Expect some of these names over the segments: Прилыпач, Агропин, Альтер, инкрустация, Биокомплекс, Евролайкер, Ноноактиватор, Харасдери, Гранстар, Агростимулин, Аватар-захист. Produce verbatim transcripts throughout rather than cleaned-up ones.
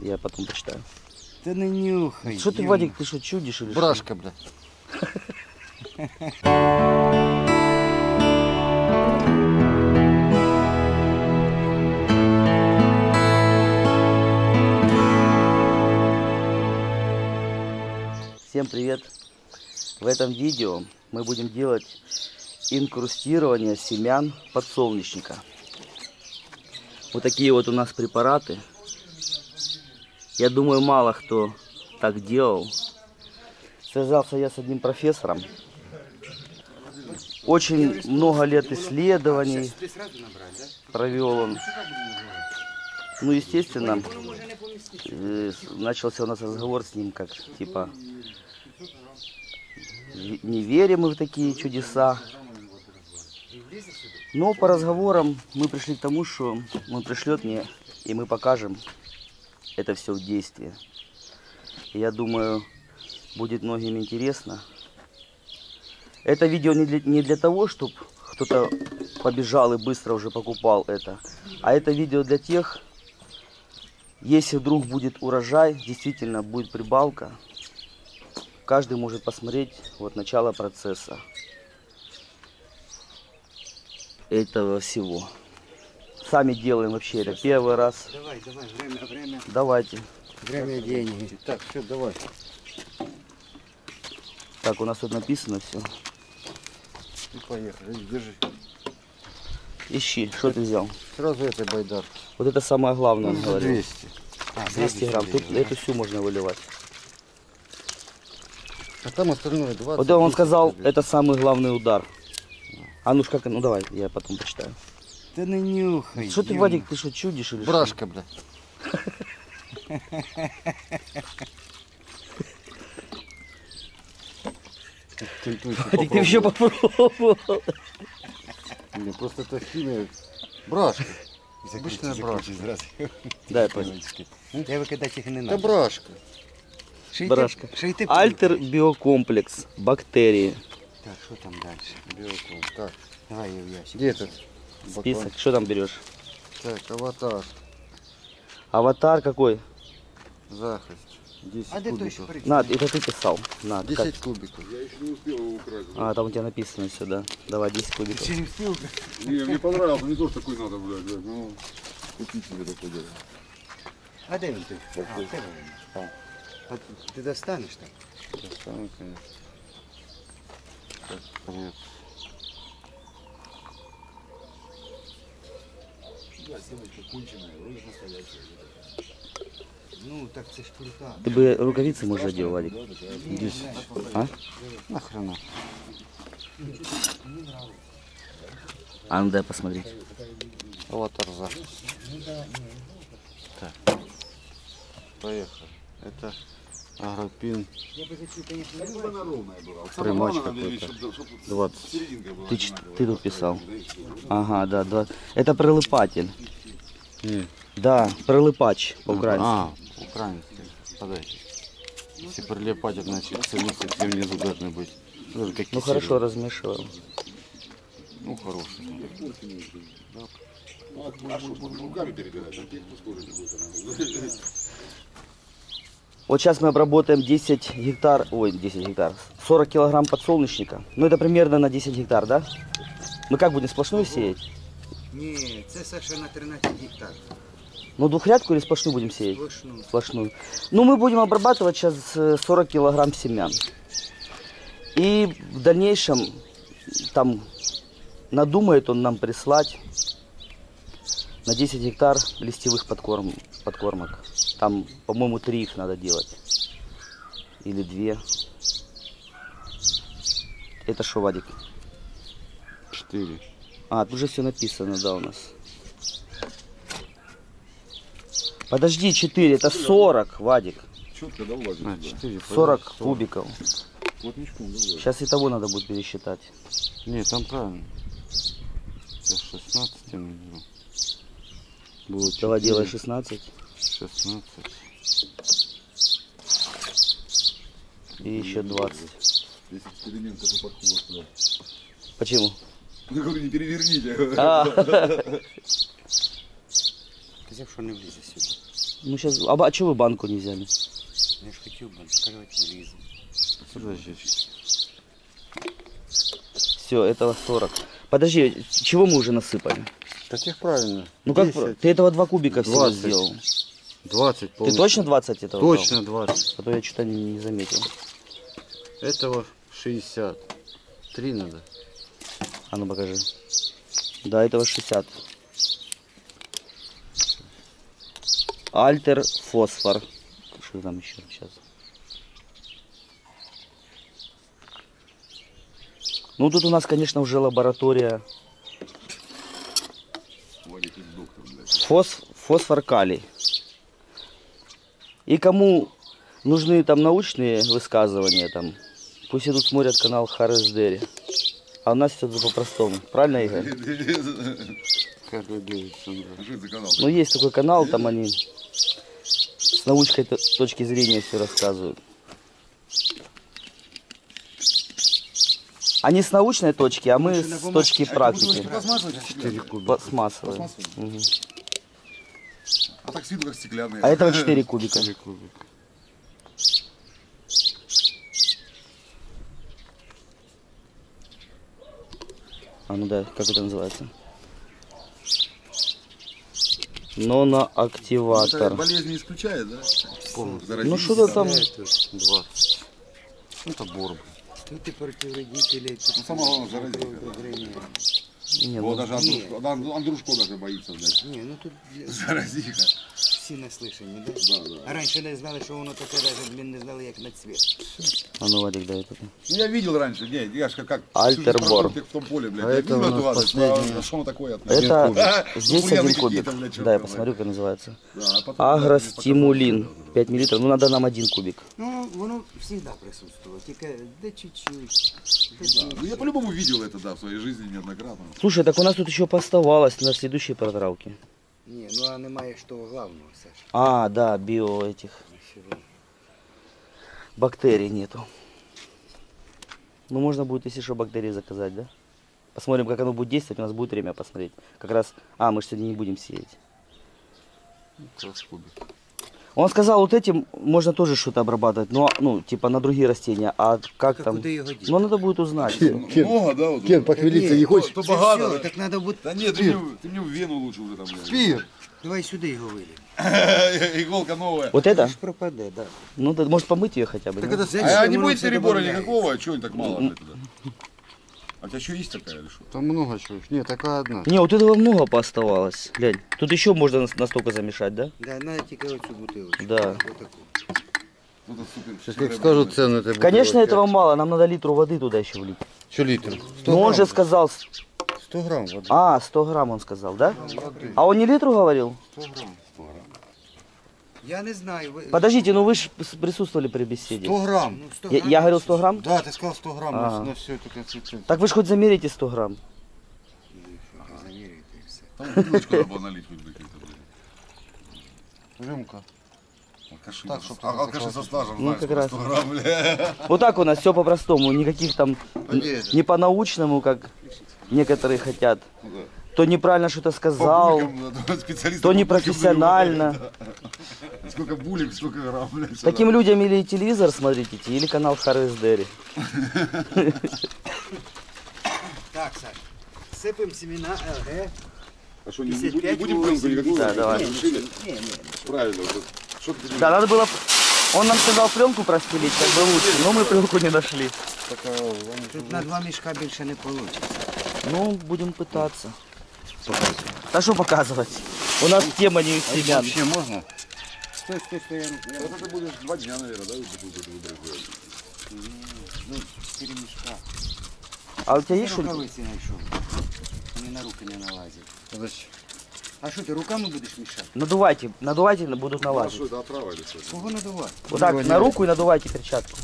Я потом почитаю. Да нанюхай. Что ты, Вадик, ты что, чудишь или что? Брашка, бля. Всем привет! В этом видео мы будем делать инкрустирование семян подсолнечника. Вот такие вот у нас препараты. Я думаю, мало кто так делал. Связался я с одним профессором. Очень много лет исследований провел он. Ну, естественно, начался у нас разговор с ним, как, типа, не верим мы в такие чудеса. Но по разговорам мы пришли к тому, что он пришлет мне, и мы покажем это все в действии. Я думаю, будет многим интересно. Это видео не для, не для того, чтобы кто-то побежал и быстро уже покупал это. А это видео для тех, если вдруг будет урожай, действительно будет прибавка, каждый может посмотреть вот начало процесса этого всего. Сами делаем вообще это первый раз. Давай, давай, время, время. Давайте. Время, деньги. Так, все, давай. Так, у нас тут написано все. И поехали, держи. Ищи, что ты взял? Сразу этой байдарки. Вот это самое главное, он говорил. двести. А, двести грамм. Тут эту всю можно выливать. А там остальное двадцать. Вот он сказал, это самый главный удар. А ну ж как, ну давай, я потом почитаю. Да нанюхай. Что ты, Вадик, ты что, чудишь или что? Брашка, бля. Вадик, ты еще попробовал. Просто это химия. Брашка. Обычная брашка. Да, я понял. Я выкидать их не надо. Да брашка. Брашка. Альтер биокомплекс. Бактерии. Так, что там дальше? Биокомплекс. Так. Давай я в ящик. Где этот? Список. Что там берешь? Так, аватар. Аватар какой? Захист. десять а кубиков. На, это ты писал. На, десять как? Кубиков. Я еще не успел его украсть. А, там у тебя написано все, да. Давай, десять кубиков. Ты еще не успел? Не, мне понравился, мне тоже такой надо, блядь. блядь. Ну, купи себе такой, блядь. А дай мне ты. А, а. а, ты достанешь там? Достану, конечно. Так, понятно. Ну, так це ж круто. Ты бы рукавицы можешь одел, Вадик. Здесь. А? Нахрена. А ну дай посмотреть. Вот арза. Так. Поехали. Это агропин. Примач какой-то. двадцать. Ты, ты тут писал. Ага, да, да. Это прилыпатель. Нет. Да, прилыпач по-украински. А, по-украински. Подайте. Если прилипать, значит, цены совсем внизу должны быть. Ну серии. Хорошо, размешиваем. Ну хороший. Да. Вот сейчас мы обработаем десять гектар, ой, десять гектар, сорок килограмм подсолнечника. Ну это примерно на десять гектар, да? Мы как будем, сплошную сеять? Нет, это Саша на тринадцать гектар. Ну двухрядку или сплошную будем сеять? Сплошную. Сплошную. Ну мы будем обрабатывать сейчас сорок килограмм семян. И в дальнейшем там надумает он нам прислать на десять гектар листьевых подкорм, подкормок. Там, по-моему, три их надо делать. Или две. Это что, Вадик? Четыре. А, тут же все написано, да, у нас. Подожди, четыре, это сорок, Вадик. Четко, да, Вадик? А, четыре, сорок, сорок кубиков. Плотничку, да, сейчас и того надо будет пересчитать. Не, там правильно. Сейчас шестнадцать я наберу. Будет. четыре. Давай, делай шестнадцать. шестнадцать. И еще двадцать. Здесь эксперимент, который подходит. Почему? Ну, говорю, не переверните. Ты взял, что не влезет сюда. Ну сейчас, а, а чего вы банку не взяли? Я же хотел банку, скрывать вырезал. Подожди. Все, этого сорок. Подожди, чего мы уже насыпали? Таких правильно. Ну как, десять. Ты этого два кубика всего сделал. двадцать полностью. Ты точно двадцать этого? Точно двадцать. А то я что-то не, не заметил. Этого шестьдесят. три надо. А ну покажи. Да, этого шестьдесят. Альтер, фосфор. Что там еще сейчас? Ну тут у нас, конечно, уже лаборатория. Фос... Фосфор, калий. И кому нужны там научные высказывания, там, пусть идут смотрят канал Харасдери. А у нас все по-простому. Правильно, Игорь? Ну есть такой канал, там они с научной точки зрения все рассказывают. Они с научной точки, а мы с точки практики. Пластмассовые. А так сильно, как стеклянные. А это четыре кубика. четыре кубика. А ну да, как это называется? Ноноактиватор. Ну, болезни исключает, да? Полностью. Ну что-то там... двадцать. Это борг. Ну ты против родителей. Ты ну самое главное заразить. Нет, вот ну, даже Андрюшко, да, Андрюшко даже боится, блядь. Не, ну тут заразиха. Сильно слышали, да? Да, да. А раньше не знали, что воно таке, даже не знали, как на цвет. А ну, Вадик, дай это. Ну я видел раньше, не, я ж как... Альтербор. В том поле, блядь. А я это видел, у нас последний. А что оно такое? Это... Здесь один кубик. Да, я посмотрю, как называется. Агростимулин. пять миллилитров. Ну, надо нам один кубик. Ну, оно всегда присутствовало. Только, да чуть-чуть. Ну, я по-любому видел это, да, в своей жизни неоднократно. Слушай, так у нас тут еще поставалось на следующей протравке. Не, ну а немає что главного, Саша. А, да, био этих. Бактерий нету. Ну можно будет, если что, бактерии заказать, да? Посмотрим, как оно будет действовать, у нас будет время посмотреть. Как раз, а, мы же сегодня не будем сеять. Он сказал, вот этим можно тоже что-то обрабатывать, но, ну, типа на другие растения, а как, как там? Ну, надо будет узнать. Кен, Кен, много, да, вот, Кен похвелиться не хочешь? То, то богато. Все, так надо будет... Да нет, ты мне, ты мне в вену лучше уже там. Спир! Давай сюда его вылей. Иголка новая. Вот это? Пропадает, да. Ну, да, может помыть ее хотя бы. Так да? Это, а не будет перебора никакого, а чего они так мало? Mm -hmm. А у тебя еще есть такая или что? Там много чего. Нет, такая одна. Не, вот этого много пооставалось. Глянь, тут еще можно настолько замешать, да? Да, надо текать всю бутылочку. Да. Вот такую. Сейчас как скажут цену этой бутылочки. Конечно, этого мало. Нам надо литру воды туда еще влить. Что литр? Ну он же сказал... сто грамм воды. А, сто грамм он сказал, да? А он не литру говорил? сто грамм. сто грамм. Я не знаю. Вы... Подождите, ну вы же присутствовали при беседе. сто грамм. Ну, сто грамм. Я, я говорил сто грамм? Да, ты сказал сто грамм а -а -а. на все это концентрировано. Так вы же хоть замерите сто грамм. Замерите и все. Там бутылочку надо налить хоть бы. Рюмка. Алкаши со стажем, ну, как раз. сто грамм, бля. Вот так у нас все по-простому. Никаких там, понятно, не по-научному, как некоторые хотят. Ну, да. То неправильно что-то сказал, то непрофессионально. Сколько булик, сколько грамм. Таким людям или телевизор смотрите, или канал Харасдери. Так, Саш, сыпем семена ЛГ. А что, не будем пленку? Да, давай. Правильно. Да, надо было... Он нам сказал пленку простелить, как бы лучше, но мы пленку не нашли. Тут на два мешка больше не получится. Ну, будем пытаться. Да что показывать? У нас тема не семян. Вообще можно? Стой, стой, стой. Вот это будет два дня, наверное, да? Ну, четыре мешка. А у тебя есть что-то? Рукавицы нашел. Они на руки не налазят. Зачем? А что, ты руками будешь мешать? Надувайте, надувайте, будут налазить. А отрава или что? Кого надувать? Вот так, на руку и надувайте перчатку.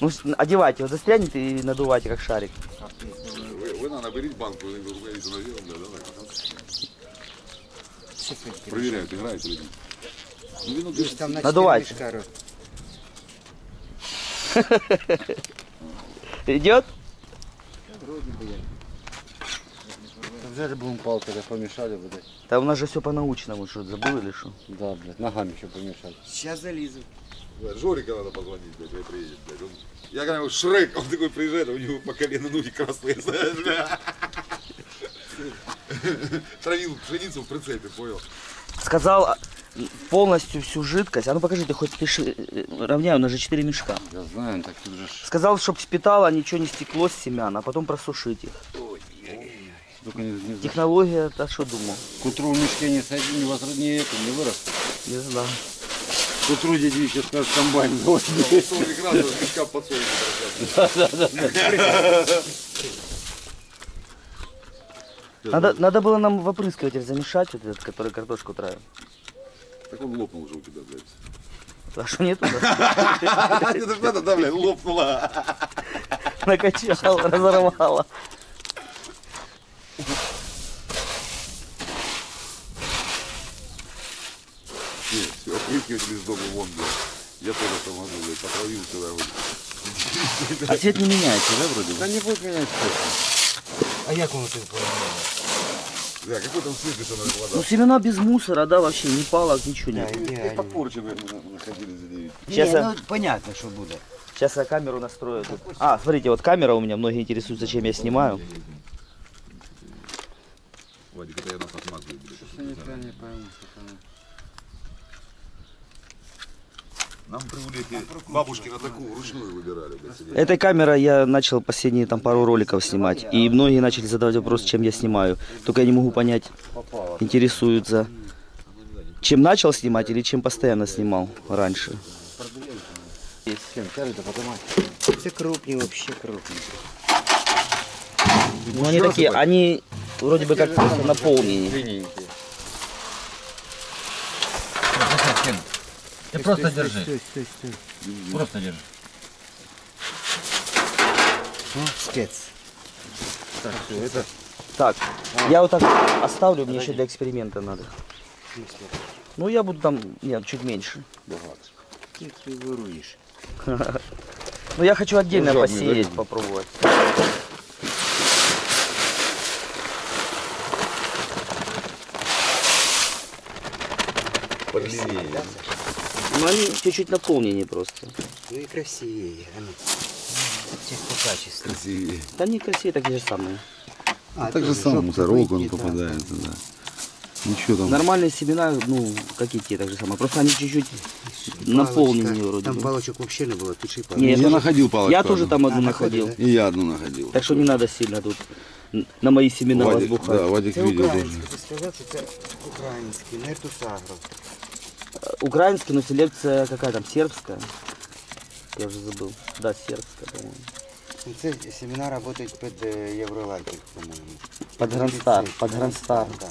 Ну, одевайте, вот застрянет и надувайте, как шарик. Надо берить банку, рукавицы надеваем, да, давай. Проверяют, играет или нет. Надувай. Идет? Вроде бы я. Взяли бы палкой, да помешали бы, блядь. Да у нас же все по-научному, что-то забыл или что? Да, блядь, ногами еще помешали. Сейчас залезу. Жорика надо позвонить, блядь, он приедет, блядь. Он... Я говорю, Шрек, он такой приезжает, у него по колено ноги красные, знаешь, травил пшеницу в прицепе, понял. Сказал полностью всю жидкость. А ну покажите, хоть спеши, равняю, у нас же четыре мешка. Я знаю, так тут же... Сказал, чтоб впитало, ничего не стекло с семян, а потом просушить их. Не, не технология, а что думал? К утру в мешке не сойди, не возрос, не это, не вырос. Не знаю. К утру дядя еще скажет комбайн. Вот. сорок градусов мешка подсолнечного. Да, да, да, да. Надо, надо было нам в опрыскиватель замешать, вот этот, который картошку травил. Так он лопнул уже у тебя, блядь. А что нету? Это ж надо, да, блядь, лопнула. Накачала, разорвала. Нет, все, опрыскиватель из дома вон, блядь. Я тоже там могу, блядь, потравил сюда, блядь. А цвет не меняется, да, вроде? Да не будет менять цвет. А я кому-то не понимаю. Да, какой там цвет, это надо вода. Ну семена без мусора, да, вообще, ни палок, ничего нет. Да, идеально. И попорченные находили за девять. Не, ну понятно, что будет. Сейчас я камеру настрою. А, смотрите, вот камера у меня, многие интересуются, зачем я снимаю. Вадик, это я нас отмазываю. Что-то неправильно пойму, что-то. Нам привлекли бабушки на такую вручную выбирали. Этой камерой я начал последние там пару роликов снимать. И многие начали задавать вопрос, чем я снимаю. Только я не могу понять, интересуются, чем начал снимать или чем постоянно снимал раньше. Все крупные, вообще крупные. Ну они такие, они... Вроде бы как просто наполненные. Ты просто держи. Стой, стой, стой. Просто держи. Спец. Так, это... так. А? Я вот так оставлю, мне еще для эксперимента надо. Ну я буду там, нет, чуть меньше. Ты выруешь. Ну я хочу отдельно посеять, попробовать. Подлиннее. Ну они чуть-чуть наполненнее просто. Ну и красивее. Красивее. Да не красивее, так же самое. А, а так же самое, мусорок он попадает, да. Ничего там. Нормальные семена, ну, как и те, так же самое. Просто они чуть-чуть наполненные вроде. Там палочек вообще не было, пиши палочек. Не, я, я тоже, находил палочку. Я тоже там одну а, находил. Да? И я одну находил. Так что не надо сильно тут на мои семена возбухать. Да, Вадик видел тоже. Украинский, нету сагров. Украинский, но селекция какая там, сербская? Я уже забыл. Да, сербская, по-моему. Эти семена работают под Евролайкер, по-моему. Под Гранстар, под Гранстар. Да.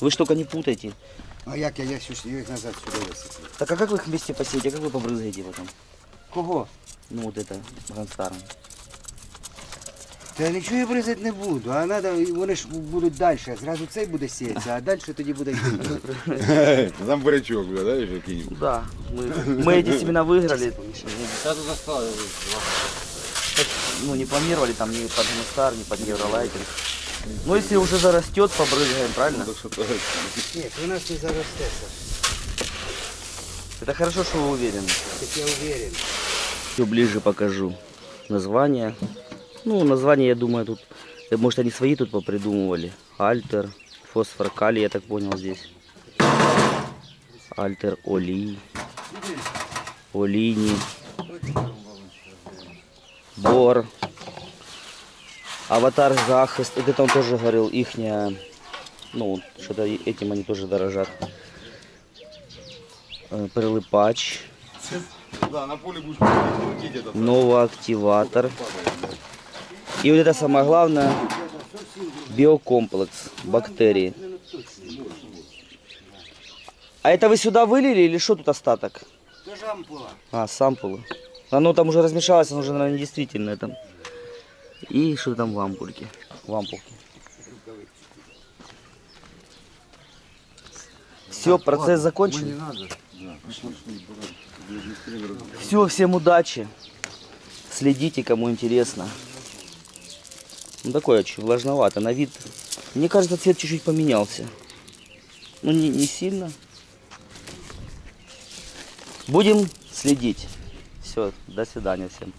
Вы ж только не путайте. А як я, я, я их назад сюда высыплю. Так а как вы их вместе посеете, а как вы побрызгаете потом? Кого? Ну вот это, Гранстаром. Та нічого я бризати не буду, а надо, вони ж будуть далі, зразу цей буде сіятися, а далі тоді буде... Там бурячок, да, еще кинем? Да, мы эти семена выиграли. Ну не планировали там ни под Гранстар, ни под Евролайкер. Ну если уже зарастет, побрызгаем, правильно? Нет, у нас не зарастет. Это хорошо, что вы уверены. Так я уверен. Все ближе покажу название. Ну, название, я думаю, тут, может, они свои тут попридумывали. Альтер, фосфор, калий, я так понял, здесь. Альтер, олий, олини, бор, аватар-захист. Это он тоже говорил, ихняя, ну, что-то этим они тоже дорожат. Прилыпач, ноноактиватор. И вот это самое главное, биокомплекс, бактерии. А это вы сюда вылили или что тут остаток? Тоже ампула. А, с ампулы. Оно там уже размешалось, оно уже, наверное, действительно там. И что там в ампульке? В ампулке. Все, процесс закончен. Все, всем удачи. Следите, кому интересно. Ну такое очень влажновато, на вид Мне кажется, цвет чуть-чуть поменялся. Ну, не, не сильно. Будем следить. Все, до свидания всем.